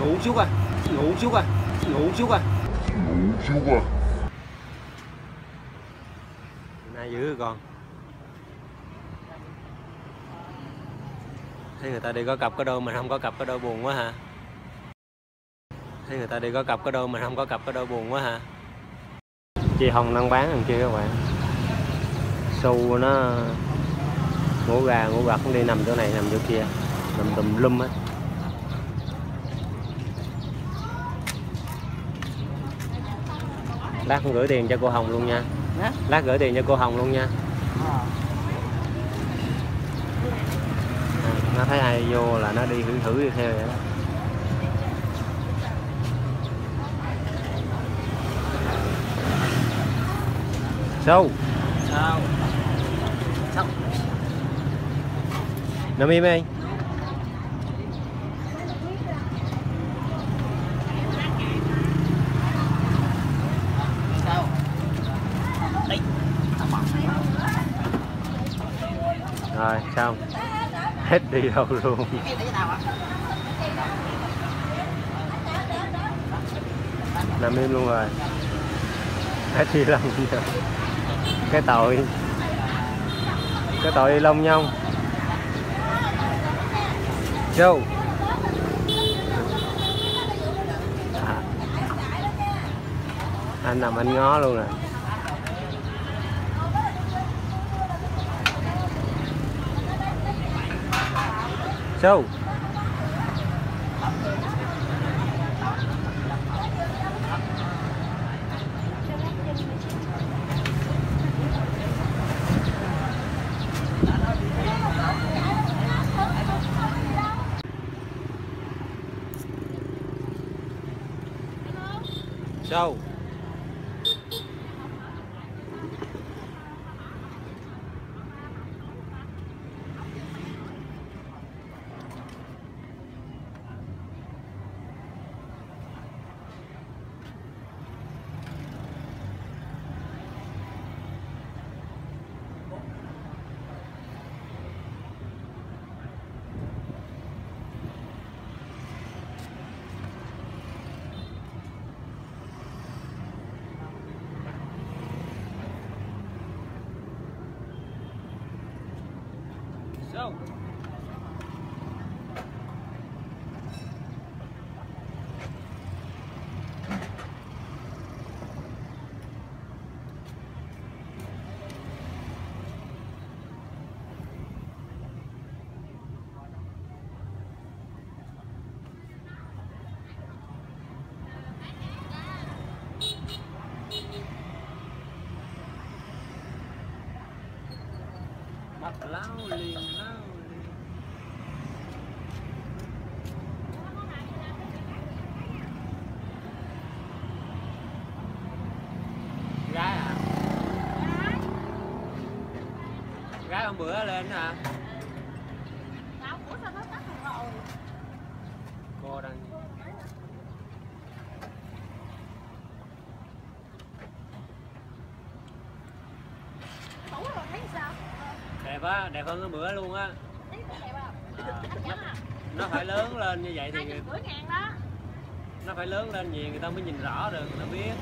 Ngủ xíu coi. Nay dữ con. Thấy người ta đi có cặp có đôi, mình không có cặp có đôi buồn quá hả? Chị Hồng đang bán thằng kia các bạn. Xu nó ngủ gà cũng đi nằm chỗ này nằm chỗ kia, nằm tùm lum á. Lát gửi tiền cho cô Hồng luôn nha. Nó thấy ai vô là nó đi thử đi theo vậy đó. Sao? Nằm im đi. Rồi xong. Hết đi đâu luôn. Nằm im luôn rồi. Hết đi lông rồi. Cái tội lông nhông. Châu. Anh nằm anh ngó luôn rồi. Châu. Châu. Lao liền. Gái hả? Gái hôm bữa lên hả? Cô đang đẹp hơn cái bữa luôn á. Nó phải lớn lên như vậy thì nó phải lớn lên gì người ta mới nhìn rõ được, người ta biết.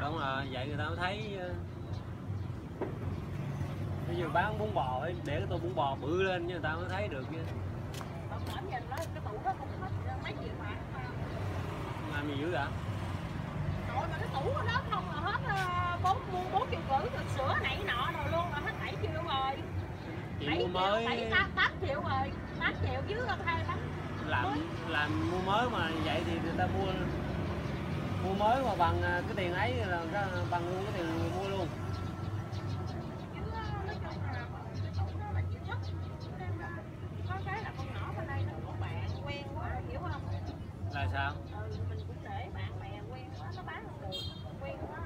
Đúng rồi, vậy người ta mới thấy. Bây giờ bán bún bò để cái tô bún bò bự lên người ta mới thấy được chứ. Làm gì dữ vậy? Trời mà cái tủ của nó không là hết 4 triệu rưỡi rồi, sữa nãy nọ rồi luôn là hết 7 triệu rồi. 8 triệu rồi, 8 triệu dưới hơn 2 tháng. Làm mua mới mà vậy thì người ta mua mới mà bằng cái tiền ấy là bằng luôn cái tiền mua luôn. Là sao? Mình cũng để bạn bè quen quá nó bán không được, quen quá.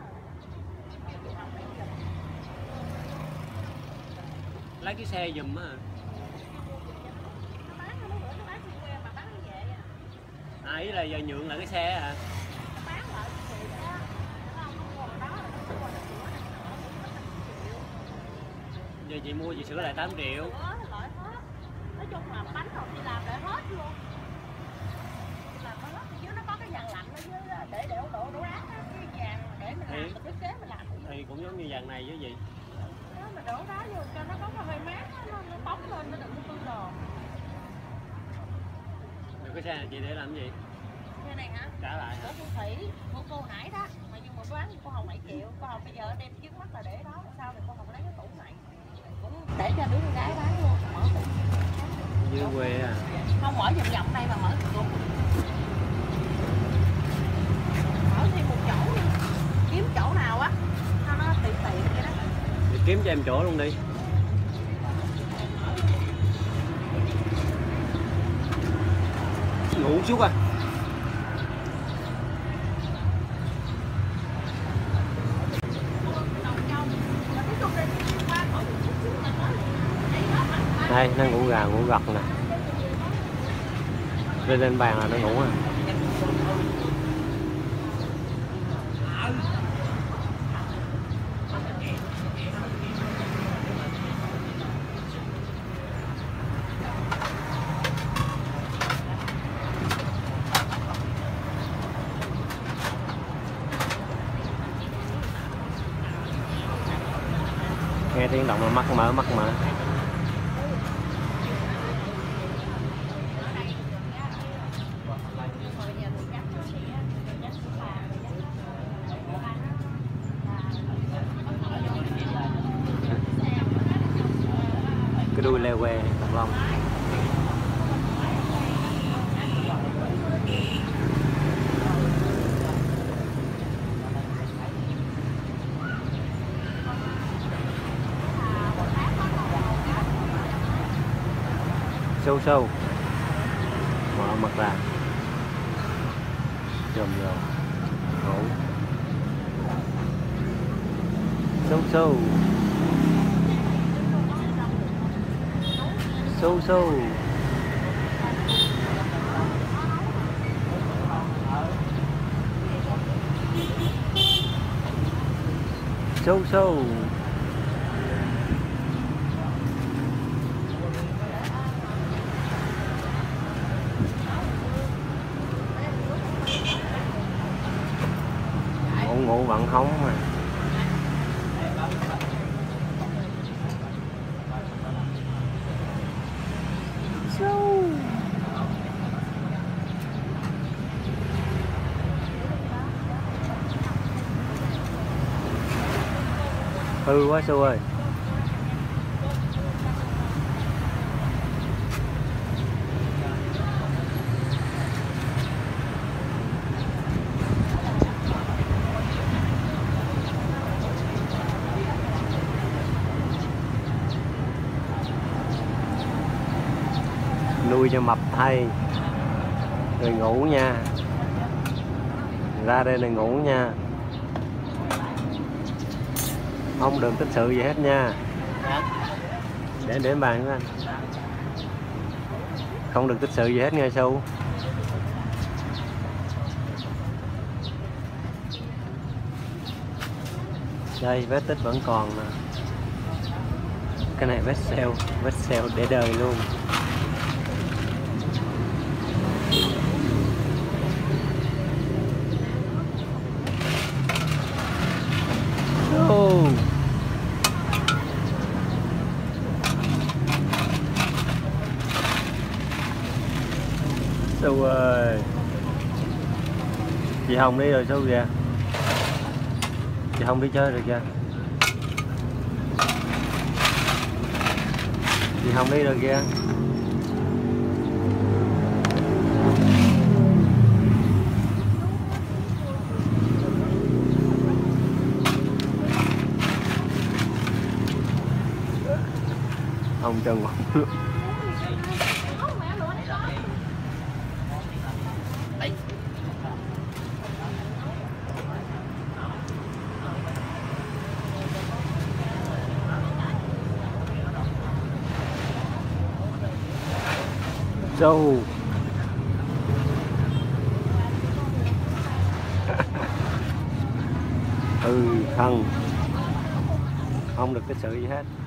Lấy cái xe giùm á. Nó bán thì quen mà bán như vậy à. À ý là giờ nhượng lại cái xe hả? Nó bán lại cái xe đó. Nó không mua đó là nó mua được nữa. Giờ chị mua chị sửa lại 8 triệu. Nói chung là bánh còn chị làm lại hết luôn. Chị làm hết, dưới nó có cái dàn lạnh ở dưới để đổ rác á, cái dàn để mình làm mình thiết kế mình làm. Thì cũng giống như dàn này chứ gì. Đó mà đổ đá vô cho nó có cái hơi mát nó bóng lên nó đừng có cứng đồ. Được cái xe này chị để làm cái gì? Xe này hả? Trả lại. Của cô Thủy, của cô Hải đó. Mà nhưng mà bán cô Hồng 7 triệu, cô Hồng bây giờ đem chứng mắt là để đó, sao thì cô Hồng lấy cái tủ này. Cũng để cho đứa con gái bán luôn, mở tủ. Dưới quê à? Không mở vòng vòng đây mà mở tủ. Mở thêm một chỗ đi. Kiếm chỗ nào á, cho nó tiện vậy đó. Để kiếm cho em chỗ luôn đi. Ngủ chút à. Đây nó ngủ gà ngủ gật nè, lên bàn là nó ngủ à. Nghe tiếng động là mắt mở cái đuôi leo que cặp lông. Sâu sâu mở mặt ra dòm dòm ngủ sâu sâu sâu sâu sâu sâu ngủ vẫn hóng mà. Sâu. Hư quá sâu ơi. Nuôi cho mập thay rồi ngủ nha, ra đây này ngủ nha, không được tích sự gì hết nha, để bàn của anh không được tích sự gì hết nghe Su. Đây vết tích vẫn còn mà. Cái này vết sẹo để đời luôn. Su ơi, chị Hồng đi rồi Su kìa, chị Hồng đi chơi rồi kìa, chị Hồng đi rồi kìa. Hồng chân luôn. Sâu. Hư thân, không được cái sự gì hết.